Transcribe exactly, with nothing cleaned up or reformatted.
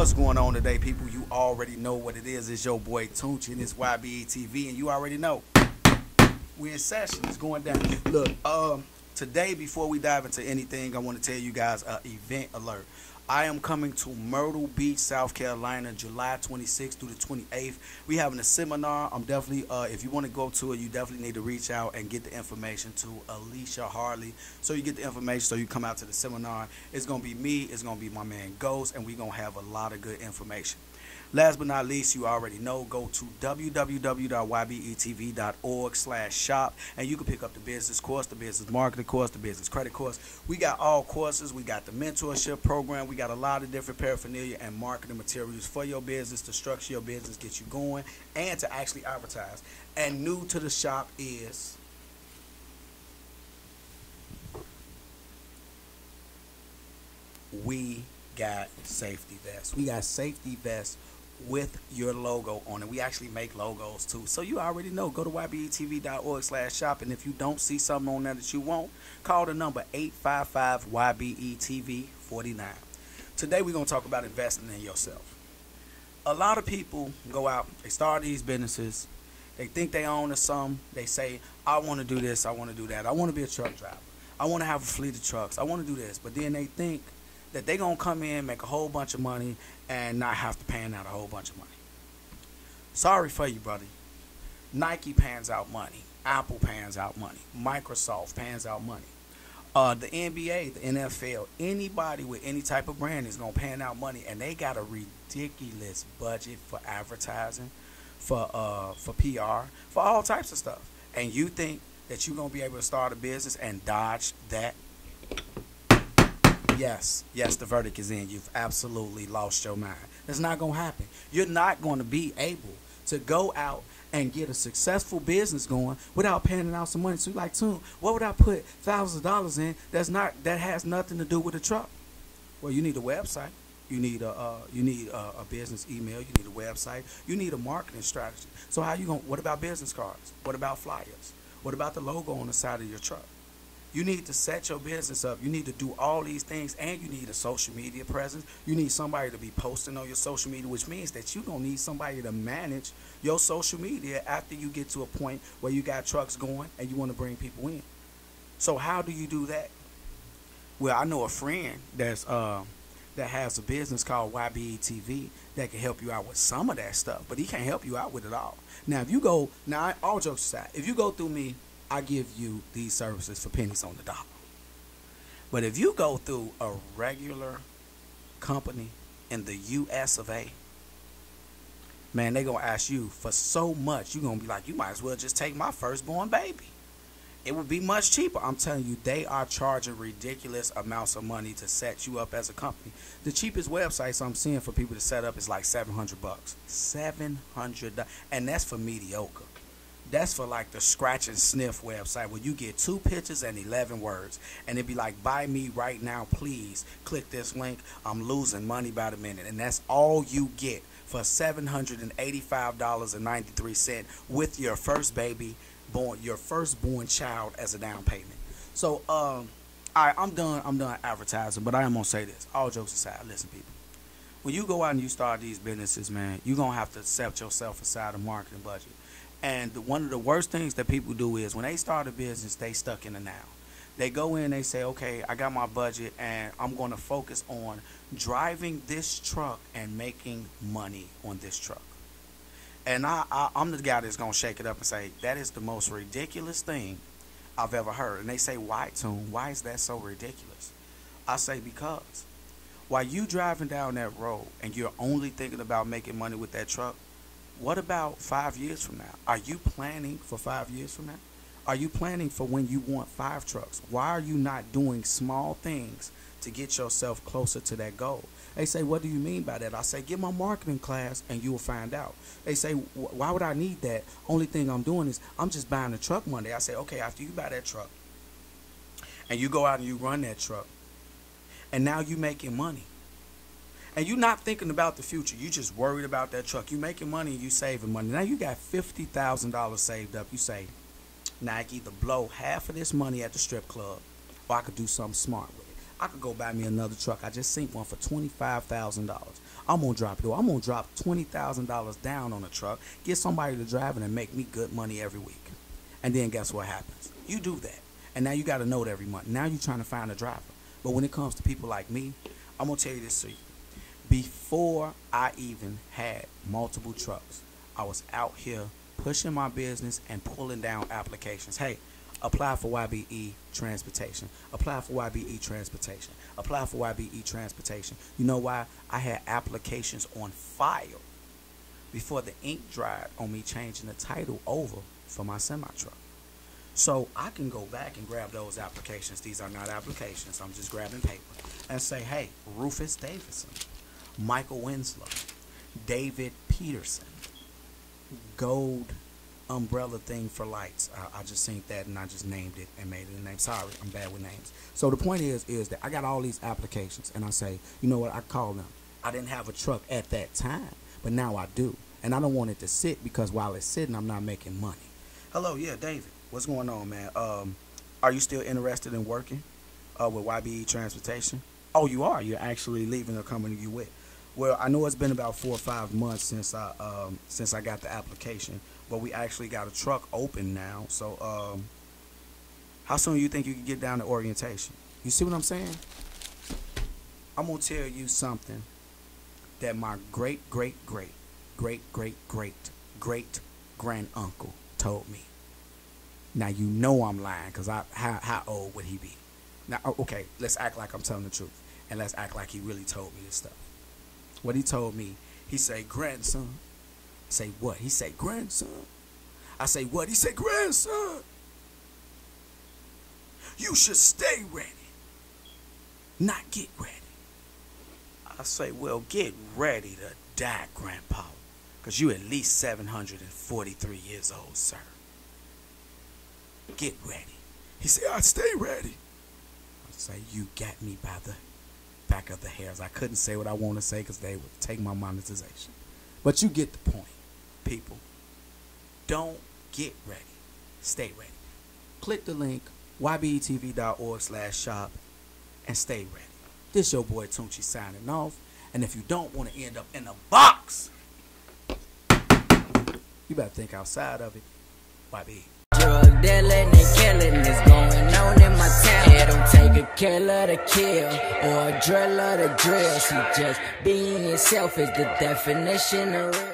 what's going on today, people? You already know what it is. It's your boy Tunchy and it's Y B E T V, and you already know we're in session. It's going down. Look, um, today before we dive into anything, I want to tell you guys an uh, event alert. I am coming to Myrtle Beach, South Carolina, July twenty-sixth through the twenty-eighth. We're having a seminar. I'm definitely, uh, if you want to go to it, you definitely need to reach out and get the information to Alicia Harley. So you get the information, so you come out to the seminar. It's going to be me. It's going to be my man Ghost, and we're going to have a lot of good information. Last but not least, you already know, go to w w w dot y b e t v dot org slash shop, and you can pick up the business course, the business marketing course, the business credit course. We got all courses. We got the mentorship program. We got a lot of different paraphernalia and marketing materials for your business to structure your business, get you going, and to actually advertise. And new to the shop is... we got safety vests. We got safety vests with your logo on it. We actually make logos too. So you already know. Go to y b e t v dot org slash shop, and if you don't see something on there that you want, call the number eight five five Y B E T V forty-nine. Today we're going to talk about investing in yourself. A lot of people go out, they start these businesses, they think they own some. They say, I want to do this, I want to do that. I want to be a truck driver. I want to have a fleet of trucks. I want to do this. But then they think that they're going to come in, make a whole bunch of money, and not have to pan out a whole bunch of money. Sorry for you, buddy. Nike pans out money. Apple pans out money. Microsoft pans out money. Uh, the N B A, the N F L, anybody with any type of brand is going to pan out money, and they got a ridiculous budget for advertising, for, uh, for P R, for all types of stuff. And you think that you're going to be able to start a business and dodge that? Yes, yes, the verdict is in. You've absolutely lost your mind. It's not going to happen. You're not going to be able to go out and get a successful business going without panning out some money. So you're like, Tune, what would I put thousands of dollars in that's not, that has nothing to do with a truck? Well, you need a website. You need a, uh, you need a, a business email. You need a website. You need a marketing strategy. So how you going to, what about business cards? What about flyers? What about the logo on the side of your truck? You need to set your business up. You need to do all these things, and you need a social media presence. You need somebody to be posting on your social media, which means that you're going to need somebody to manage your social media after you get to a point where you got trucks going and you want to bring people in. So how do you do that? Well, I know a friend that's uh, that has a business called Y B E T V that can help you out with some of that stuff, but he can't help you out with it all. Now, if you go, now all jokes aside, if you go through me, I give you these services for pennies on the dollar. But if you go through a regular company in the U S of A, man, they're going to ask you for so much. You're going to be like, you might as well just take my firstborn baby. It would be much cheaper. I'm telling you, they are charging ridiculous amounts of money to set you up as a company. The cheapest websites I'm seeing for people to set up is like seven hundred bucks. seven hundred dollars. And that's for mediocre. That's for like the scratch and sniff website where you get two pictures and eleven words. And it'd be like, buy me right now, please. Click this link. I'm losing money by the minute. And that's all you get for seven hundred eighty-five dollars and ninety-three cents with your first baby, born, your firstborn child as a down payment. So, um, all right, I'm done. I'm done advertising, but I am going to say this. All jokes aside, listen, people. When you go out and you start these businesses, man, you're going to have to set yourself aside a marketing budget. And the, one of the worst things that people do is when they start a business, they stuck in the now. They go in, they say, okay, I got my budget, and I'm going to focus on driving this truck and making money on this truck. And I, I, I'm the guy that's going to shake it up and say, that is the most ridiculous thing I've ever heard. And they say, why, Tune? Why is that so ridiculous? I say, because while you driving down that road and you're only thinking about making money with that truck, what about five years from now? Are you planning for five years from now? Are you planning for when you want five trucks? Why are you not doing small things to get yourself closer to that goal? They say, what do you mean by that? I say, get my marketing class and you'll find out. They say, why would I need that? Only thing I'm doing is I'm just buying a truck Monday. I say, okay, after you buy that truck and you go out and you run that truck and now you're making money. And you're not thinking about the future. You just worried about that truck. You making money and you saving money. Now you got fifty thousand dollars saved up. You say, now I can either blow half of this money at the strip club or I could do something smart with it. I could go buy me another truck. I just seen one for twenty-five thousand dollars. I'm going to drop, yo. I'm going to drop twenty thousand dollars down on a truck, get somebody to drive it and make me good money every week. And then guess what happens? You do that. And now you got a note every month. Now you're trying to find a driver. But when it comes to people like me, I'm going to tell you this to you. Before I even had multiple trucks, I was out here pushing my business and pulling down applications. Hey, apply for Y B E Transportation. Apply for Y B E Transportation. Apply for Y B E Transportation. You know why? I had applications on file before the ink dried on me changing the title over for my semi-truck. So I can go back and grab those applications. These are not applications. I'm just grabbing paper. And say, hey, Rufus Davidson, Michael Winslow, David Peterson, Gold umbrella thing for lights. Uh, I just seen that and I just named it and made it a name. Sorry, I'm bad with names. So the point is, is that I got all these applications and I say, you know what, I call them. I didn't have a truck at that time, but now I do. And I don't want it to sit because while it's sitting, I'm not making money. Hello, yeah, David. What's going on, man? Um, are you still interested in working uh, with Y B E Transportation? Oh, you are. You're actually leaving the company you with. Well, I know it's been about four or five months since I um, since I got the application, but we actually got a truck open now. So, um, how soon do you think you can get down to orientation? You see what I'm saying? I'm gonna tell you something that my great, great, great, great, great, great, great grand uncle told me. Now you know I'm lying, cause I how how old would he be? Now, okay, let's act like I'm telling the truth, and let's act like he really told me this stuff. What he told me, he say, grandson. I say, what? He say, grandson. I say, what? He say, grandson. You should stay ready, not get ready. I say, well, get ready to die, Grandpa, because you at least seven hundred forty-three years old, sir. Get ready. He say, I stay ready. I say, you got me by the back of the hairs. I couldn't say what I want to say because they would take my monetization. But you get the point, people. Don't get ready. Stay ready. Click the link, ybetv.org slash shop, and stay ready. This your boy Tunchy signing off. And if you don't want to end up in a box, you better think outside of it. Y B E. Drug dealing and killing is going on in my town. Yeah, don't take a killer to kill or a driller to drill. She just being selfish, the definition of real.